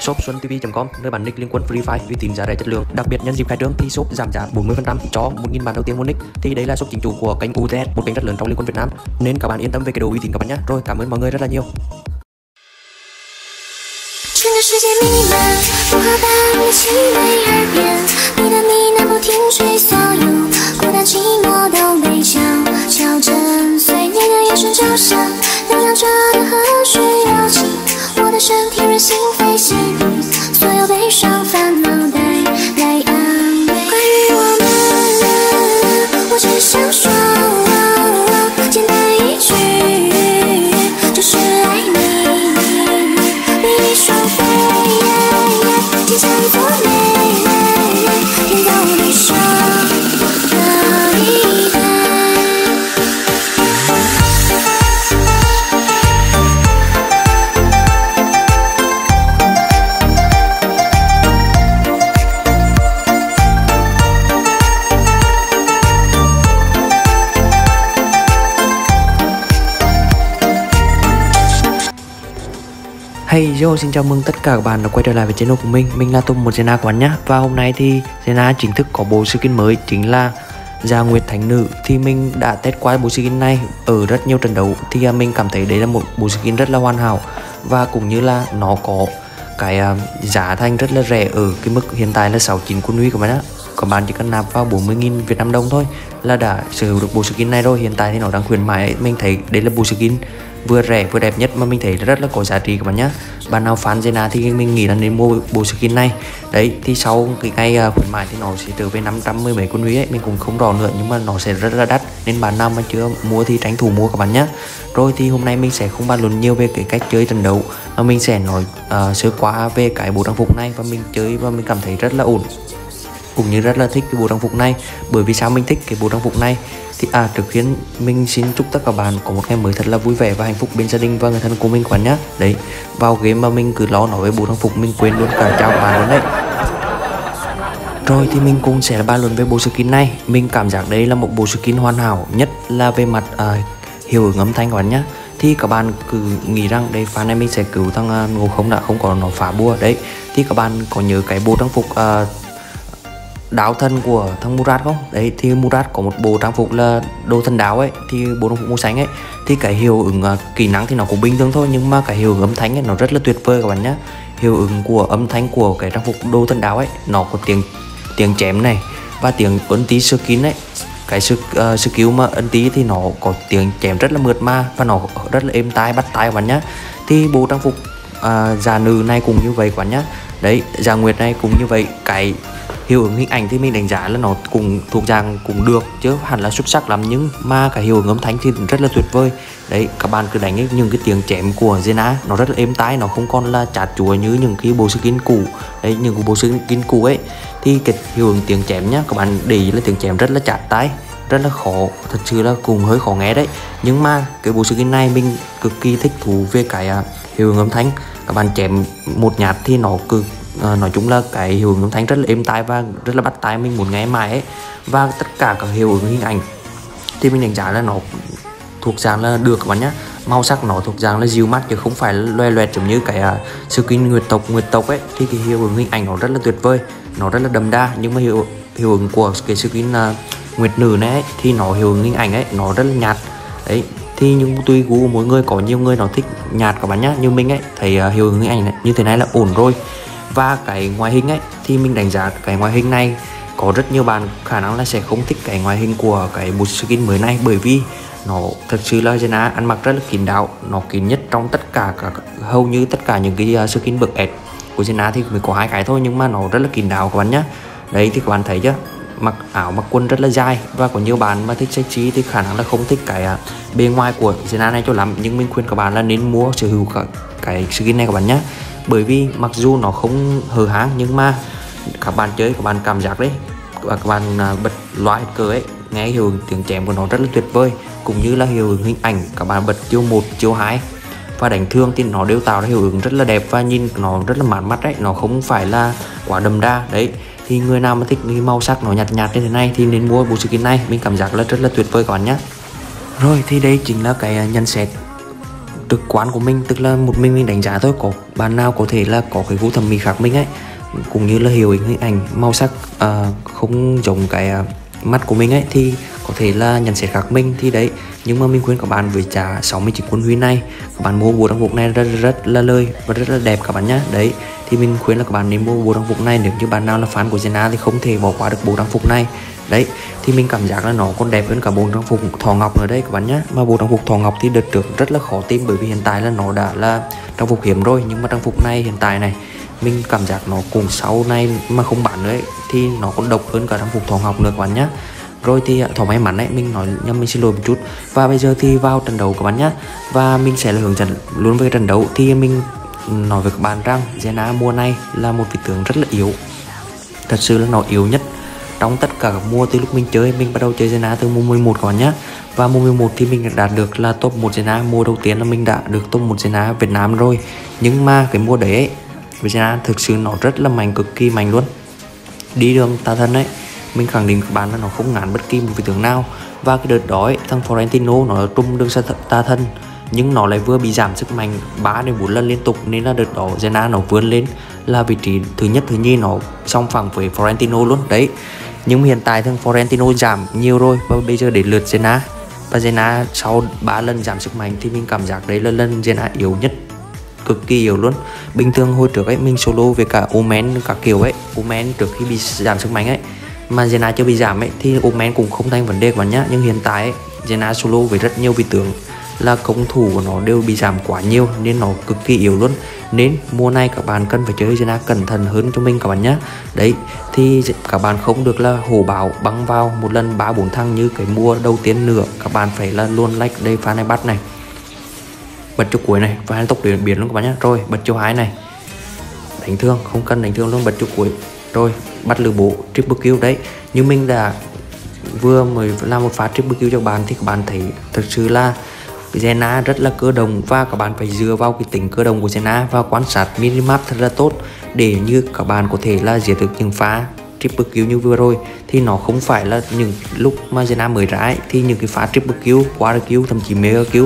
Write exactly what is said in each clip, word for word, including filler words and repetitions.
shop xuân t v chấm com nơi bán nick Liên Quân Free Fire uy tín, giá rẻ, chất lượng. Đặc biệt nhân dịp khai trương thì shop giảm giá bốn mươi phần trăm cho một nghìn bạn đầu tiên mua nick. Thì đấy là shop chính chủ của kênh u tê ét, một kênh rất lớn trong Liên Quân Việt Nam, nên các bạn yên tâm về cái độ uy tín các bạn nhé. Rồi, cảm ơn mọi người rất là nhiều. Hey yo, xin chào mừng tất cả các bạn đã quay trở lại với channel của mình. Mình là Tùng, một Zena của bạn nhá. Và hôm nay thì Zena chính thức có bộ skin mới, chính là Gia Nguyệt Thánh Nữ. Thì mình đã test qua bộ skin này ở rất nhiều trận đấu, thì mình cảm thấy đấy là một bộ skin rất là hoàn hảo, và cũng như là nó có cái giá thành rất là rẻ ở cái mức hiện tại là sáu mươi chín quân huy của bạn á. Các bạn chỉ cần nạp vào bốn mươi nghìn Việt Nam đồng thôi là đã sở hữu được bộ skin này rồi. Hiện tại thì nó đang khuyến mãi, mình thấy đấy là bộ skin vừa rẻ vừa đẹp nhất mà mình thấy rất là có giá trị các bạn nhé. Bạn nào fan Zena thì mình nghĩ là nên mua bộ skin này. Đấy, thì sau cái ngày khuyến mãi thì nó sẽ trở về năm trăm mười mấy quân huy ấy, mình cũng không rõ nữa, nhưng mà nó sẽ rất là đắt, nên bạn nào mà chưa mua thì tranh thủ mua các bạn nhé. Rồi thì hôm nay mình sẽ không bàn luận nhiều về cái cách chơi trận đấu, mà mình sẽ nói uh, sơ qua về cái bộ trang phục này, và mình chơi và mình cảm thấy rất là ổn, cũng như rất là thích cái bộ trang phục này. Bởi vì sao mình thích cái bộ trang phục này thì à trước khiến mình xin chúc tất cả bạn có một ngày mới thật là vui vẻ và hạnh phúc bên gia đình và người thân của mình khoản nhá. Đấy, vào game mà mình cứ lo nói về bộ trang phục mình quên luôn cả chào các bạn luôn đấy. Rồi thì mình cũng sẽ bàn luận về bộ skin này. Mình cảm giác đây là một bộ skin hoàn hảo nhất là về mặt à, hiệu ứng âm thanh các bạn nhá. Thì các bạn cứ nghĩ rằng đây pha này mình sẽ cứu thằng Ngộ Không đã không có nó phá bùa đấy. Thì các bạn có nhớ cái bộ trang phục à, đáo thần của thằng Murat không? Đấy thì Murat có một bộ trang phục là đồ thần đáo ấy, thì bộ trang phục màu xanh ấy, thì cái hiệu ứng uh, kỹ năng thì nó cũng bình thường thôi, nhưng mà cái hiệu ứng âm thanh ấy nó rất là tuyệt vời các bạn nhé. Hiệu ứng của âm thanh của cái trang phục đồ thần đáo ấy nó có tiếng tiếng chém này và tiếng ấn tí skin ấy. Cái sự uh, skill mà ấn tí thì nó có tiếng chém rất là mượt mà và nó rất là êm tai, bắt tai các bạn nhé. Thì bộ trang phục uh, già nữ này cũng như vậy các bạn nhé. Đấy, Gia Nguyệt này cũng như vậy. Cái hiệu ứng hình ảnh thì mình đánh giá là nó cũng thuộc dạng cũng được, chứ hẳn là xuất sắc lắm, nhưng mà cái hiệu ứng âm thanh thì rất là tuyệt vời. Đấy, các bạn cứ đánh ấy, những cái tiếng chém của Zena nó rất là êm tai, nó không còn là chát chúa như những cái bộ skin cũ. Đấy, những cái bộ skin cũ ấy thì cái hiệu ứng tiếng chém nhá, các bạn để ý là tiếng chém rất là chát tai, rất là khó, thật sự là cũng hơi khó nghe đấy. Nhưng mà cái bộ skin này mình cực kỳ thích thú về cái uh, hiệu ứng âm thanh. Các bạn chém một nhát thì nó cực À, nói chung là cái hiệu ứng âm thanh rất là êm tai và rất là bắt tai, mình muốn nghe mãi ấy. Và tất cả các hiệu ứng hình ảnh thì mình đánh giá là nó thuộc dạng là được các bạn nhé. Màu sắc nó thuộc dạng là dịu mắt, chứ không phải loe loẹt giống như cái uh, skin nguyệt tộc nguyệt tộc ấy. Thì cái hiệu ứng hình ảnh nó rất là tuyệt vời, nó rất là đầm đa. Nhưng mà hiệu, hiệu ứng của cái skin uh, nguyệt nữ này ấy, thì nó hiệu ứng hình ảnh ấy nó rất là nhạt. Đấy, thì nhưng tùy gu mỗi người, có nhiều người nó thích nhạt các bạn nhé. Như mình ấy, thấy uh, hiệu ứng hình ảnh này, như thế này là ổn rồi. Và cái ngoại hình ấy thì mình đánh giá cái ngoại hình này có rất nhiều bạn khả năng là sẽ không thích cái ngoại hình của cái bộ skin mới này, bởi vì nó thật sự là Zena ăn mặc rất là kín đáo, nó kín nhất trong tất cả, cả hầu như tất cả những cái skin bậc S của Zena thì mới có hai cái thôi, nhưng mà nó rất là kín đáo các bạn nhé. Đấy thì các bạn thấy chứ, mặc áo mặc quần rất là dài, và có nhiều bạn mà thích sexy thì khả năng là không thích cái bề ngoài của Zena này cho lắm, nhưng mình khuyên các bạn là nên mua sở hữu cả cái skin này các bạn nhé. Bởi vì mặc dù nó không hở hang, nhưng mà các bạn chơi các bạn cảm giác đấy, các bạn bật loa cờ ấy, nghe hiệu ứng tiếng chém của nó rất là tuyệt vời, cũng như là hiệu ứng hình ảnh. Các bạn bật chiều một, chiều hai và đánh thương thì nó đều tạo ra hiệu ứng rất là đẹp và nhìn nó rất là mát mắt đấy, nó không phải là quá đầm đa. Đấy, thì người nào mà thích màu sắc nó nhạt nhạt như thế này thì nên mua bộ skin này, mình cảm giác là rất là tuyệt vời các bạn nhé. Rồi thì đây chính là cái nhận xét trực quan của mình, tức là một mình mình đánh giá thôi, có bạn nào có thể là có cái gu thẩm mỹ khác mình ấy, cũng như là hiệu ứng hình ảnh màu sắc à, không giống cái à, mắt của mình ấy, thì có thể là nhận xét khác mình. Thì đấy, nhưng mà mình khuyên các bạn với giá sáu mươi chín quân huy này, các bạn mua bộ đồng phục này rất, rất là lời và rất là đẹp các bạn nhá. Đấy thì mình khuyên là các bạn nên mua bộ đồng phục này, nếu như bạn nào là fan của Jenna thì không thể bỏ qua được bộ đồng phục này. Đấy thì mình cảm giác là nó còn đẹp hơn cả bộ đồng phục thỏ ngọc nữa đấy các bạn nhé. Mà bộ đồng phục thỏ ngọc thì đợt trước rất là khó tìm, bởi vì hiện tại là nó đã là đồng phục hiếm rồi, nhưng mà đồng phục này hiện tại này mình cảm giác nó cùng sau này mà không bán nữa ấy, thì nó còn độc hơn cả đồng phục thỏ ngọc nữa các bạn nhé. Rồi thì thỏ may mắn ấy, mình nói nhầm, mình xin lỗi một chút. Và bây giờ thì vào trận đấu các bạn nhé, và mình sẽ là hướng dẫn luôn về trận đấu. Thì mình nói với các bạn rằng Jenna mùa này là một vị tướng rất là yếu, thật sự là nó yếu nhất trong tất cả các mùa từ lúc mình chơi. Mình bắt đầu chơi Jenna từ mùa mười một các bạn nhé. Và mùa mười một thì mình đạt được là top một Jenna. Mùa đầu tiên là mình đã được top một Jenna Việt Nam rồi. Nhưng mà cái mùa đấy ấy, Jenna thực sự nó rất là mạnh, cực kỳ mạnh luôn. Đi đường tà thần ấy, mình khẳng định các bạn là nó không ngán bất kỳ một vị tướng nào. Và cái đợt đó ấy, thằng Florentino nó trung đường tà thần, nhưng nó lại vừa bị giảm sức mạnh ba đến bốn lần liên tục, nên là đợt đó Jenna nó vươn lên là vị trí thứ nhất, thứ nhì, nó song phẳng với Florentino luôn đấy. Nhưng hiện tại thằng Florentino giảm nhiều rồi, và bây giờ để lượt Jenna. Và Jenna sau ba lần giảm sức mạnh thì mình cảm giác đấy là lần Jenna yếu nhất, cực kỳ yếu luôn. Bình thường hồi trước ấy mình solo với cả Omen các kiểu ấy, Omen trước khi bị giảm sức mạnh ấy, mà Jenna chưa bị giảm ấy, thì Omen cũng không thành vấn đề các bạn nhá. Nhưng hiện tại ấy, Jenna solo với rất nhiều vị tướng là công thủ của nó đều bị giảm quá nhiều, nên nó cực kỳ yếu luôn. Nên mùa này các bạn cần phải chơi Jenna cẩn thận hơn cho mình các bạn nhé. Đấy thì các bạn không được là hổ báo băng vào một lần ba bốn thằng như cái mùa đầu tiên nữa. Các bạn phải là luôn like đây pha này bắt này, bật chỗ cuối này và tốc độ biến luôn các bạn nhé. Rồi bật chỗ hai này, đánh thương không cần đánh thương luôn, bật chỗ cuối rồi bắt lừa bộ triple kill. Đấy như mình đã vừa mới làm một phát triple kill cho các bạn thì các bạn thấy thực sự là Jenna rất là cơ động, và các bạn phải dựa vào cái tính cơ động của Jenna và quan sát minimap thật là tốt để như các bạn có thể là giết được những phá triple kill như vừa rồi. Thì nó không phải là những lúc mà Jenna mới ra ấy, thì những cái phá triple kill, quarter kill, thậm chí mega kill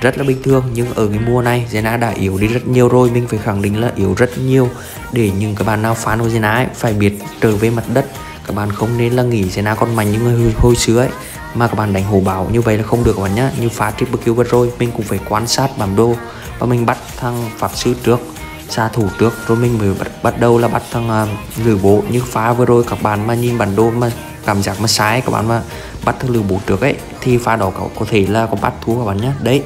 rất là bình thường. Nhưng ở cái mùa này Jenna đã yếu đi rất nhiều rồi, mình phải khẳng định là yếu rất nhiều. Để những các bạn nào fan của Jenna ấy phải biết trở về mặt đất, các bạn không nên là nghĩ Jenna còn mạnh như người hồi xưa ấy, mà các bạn đánh hổ báo như vậy là không được các bạn nhé. Như phá triple kill vừa rồi mình cũng phải quan sát bản đồ, và mình bắt thằng pháp sư trước, xạ thủ trước, rồi mình mới bắt, bắt đầu là bắt thằng uh, lừa bố. Như phá vừa rồi các bạn mà nhìn bản đồ mà cảm giác mà sai, các bạn mà bắt thằng lừa bố trước ấy, thì phá đó có, có thể là có bắt thua các bạn nhé. Đấy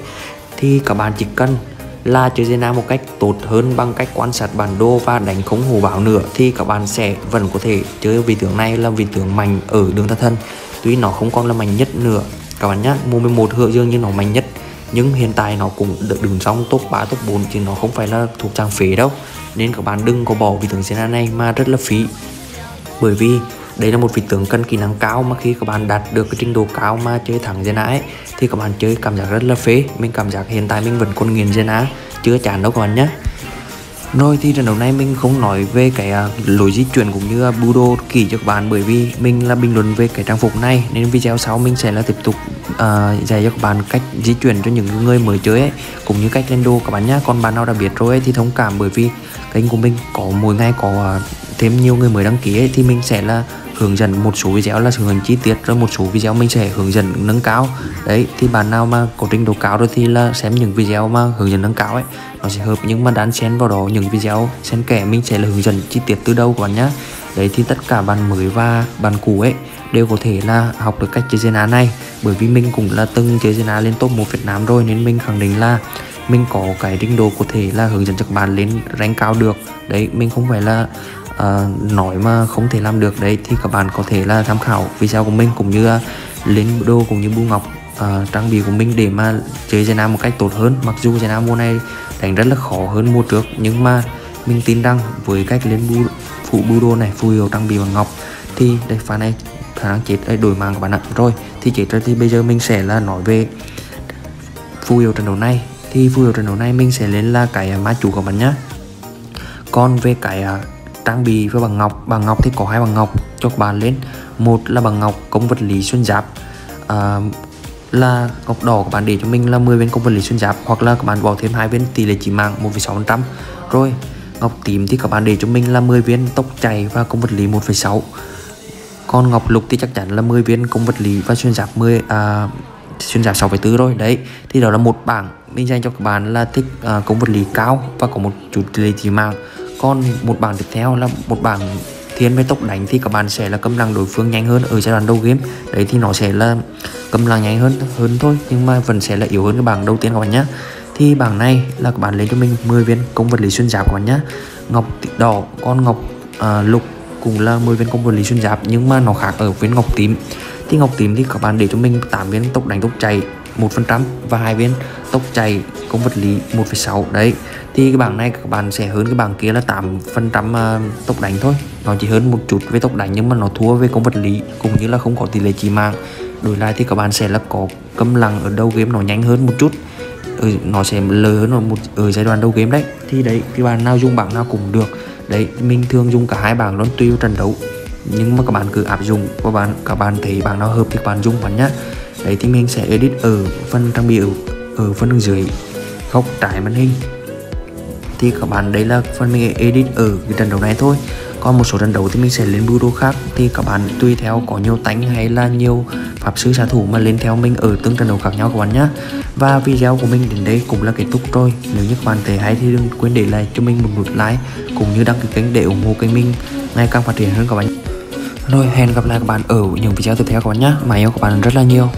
thì các bạn chỉ cần là chơi Jenna một cách tốt hơn bằng cách quan sát bản đồ và đánh không hổ báo nữa, thì các bạn sẽ vẫn có thể chơi vị tướng này là vị tướng mạnh ở đường tà thần. Tuy nó không còn là mạnh nhất nữa các bạn nhé, mùa mười một hựa dương như nó mạnh nhất, nhưng hiện tại nó cũng được đứng trong top ba, top bốn, chứ nó không phải là thuộc trang phế đâu. Nên các bạn đừng có bỏ vị tướng Jenna này mà rất là phí, bởi vì đây là một vị tướng cần kỹ năng cao, mà khi các bạn đạt được cái trình độ cao mà chơi thẳng Jenna ấy thì các bạn chơi cảm giác rất là phế. Mình cảm giác hiện tại mình vẫn còn nghiền Jenna, chưa chán đâu các bạn nhé. Rồi thì trận đấu này mình không nói về cái uh, lối di chuyển cũng như uh, build kỹ cho các bạn, bởi vì mình là bình luận về cái trang phục này, nên video sau mình sẽ là tiếp tục uh, dạy cho các bạn cách di chuyển cho những người mới chơi ấy, cũng như cách lên đồ các bạn nhé. Còn bạn nào đã biết rồi ấy, thì thông cảm, bởi vì kênh của mình có mỗi ngày có uh, thêm nhiều người mới đăng ký ấy, thì mình sẽ là hướng dẫn một số video là hướng dẫn chi tiết, rồi một số video mình sẽ hướng dẫn nâng cao. Đấy thì bạn nào mà có trình độ cao rồi thì là xem những video mà hướng dẫn nâng cao ấy, nó sẽ hợp. Nhưng mà đan xen vào đó những video xen kẽ mình sẽ là hướng dẫn chi tiết từ đầu các bạn nhá. Đấy thì tất cả bạn mới và bạn cũ ấy đều có thể là học được cách chơi Jenna này, bởi vì mình cũng là từng chơi Jenna lên top một Việt Nam rồi, nên mình khẳng định là mình có cái trình độ có thể là hướng dẫn cho các bạn lên rank cao được. Đấy mình không phải là Uh, nói mà không thể làm được. Đấy thì các bạn có thể là tham khảo video của mình, cũng như uh, lên đồ cũng như bu ngọc uh, trang bị của mình để mà chơi Jenna một cách tốt hơn. Mặc dù Jenna mùa này đánh rất là khó hơn mùa trước, nhưng mà mình tin rằng với cách lên bu, phụ bu đồ này, phụ hiệu trang bị bằng ngọc thì đây pha này khả năng chết đây, đổi mạng các bạn ạ. Rồi thì chết rồi thì bây giờ mình sẽ là nói về phụ hiệu trận đấu này. Thì phụ hiệu trận đấu này mình sẽ lên là cái uh, ma chủ các bạn nhé. Còn về cái uh, trang bị với bằng ngọc, bằng ngọc thì có hai bằng ngọc cho các bạn lên. Một là bằng ngọc công vật lý xuyên giáp, à, là cọc đỏ các bạn để cho mình là mười viên công vật lý xuyên giáp, hoặc là các bạn bỏ thêm hai viên tỷ lệ chí mạng một phẩy sáu phần trăm. Rồi ngọc tím thì các bạn để cho mình là mười viên tốc chạy và công vật lý một phẩy sáu. Còn ngọc lục thì chắc chắn là mười viên công vật lý và xuyên giáp mười à, xuyên giáp sáu phẩy bốn rồi. Đấy, thì đó là một bảng mình dành cho các bạn là thích à, công vật lý cao và có một chút tỷ lệ chí mạng. Còn một bảng tiếp theo là một bảng thiên về tốc đánh thì các bạn sẽ là câm lặng đối phương nhanh hơn ở giai đoạn đầu game. Đấy thì nó sẽ là câm lặng nhanh hơn hơn thôi, nhưng mà vẫn sẽ là yếu hơn cái bảng đầu tiên các bạn nhé. Thì bảng này là các bạn lấy cho mình mười viên công vật lý xuyên giáp các bạn nhé. Ngọc đỏ con ngọc à, lục cũng là mười viên công vật lý xuyên giáp, nhưng mà nó khác ở viên ngọc tím. Thì ngọc tím thì các bạn để cho mình tám viên tốc đánh tốc chạy một phần trăm và hai viên tốc chạy công vật lý một phẩy sáu. Đấy thì cái bảng này các bạn sẽ hơn cái bảng kia là tám phần trăm tốc đánh thôi, nó chỉ hơn một chút về tốc đánh nhưng mà nó thua về công vật lý cũng như là không có tỷ lệ chí mạng. Đổi lại thì các bạn sẽ là có câm lặng ở đầu game, nó nhanh hơn một chút, ừ, nó sẽ lời hơn ở, một, ở giai đoạn đầu game. Đấy thì đấy thì bạn nào dùng bảng nào cũng được. Đấy mình thường dùng cả hai bảng luôn tùy vào trận đấu, nhưng mà các bạn cứ áp dụng và bạn các bạn thấy bảng nào hợp thì các bạn dùng bạn nhé. Đấy thì mình sẽ edit ở phần trang bị ở, ở phần đường dưới góc trái màn hình. Thì các bạn đấy là phần mình edit ở cái trận đấu này thôi. Còn một số trận đấu thì mình sẽ lên build khác, thì các bạn tùy theo có nhiều tánh hay là nhiều pháp sư xạ thủ mà lên theo mình ở từng trận đấu khác nhau các bạn nhé. Và video của mình đến đây cũng là kết thúc rồi. Nếu như các bạn thấy hay thì đừng quên để lại cho mình một nút like cũng như đăng ký kênh để ủng hộ kênh mình ngày càng phát triển hơn các bạn. Rồi hẹn gặp lại các bạn ở những video tiếp theo các bạn nhé. Mà yêu các bạn rất là nhiều.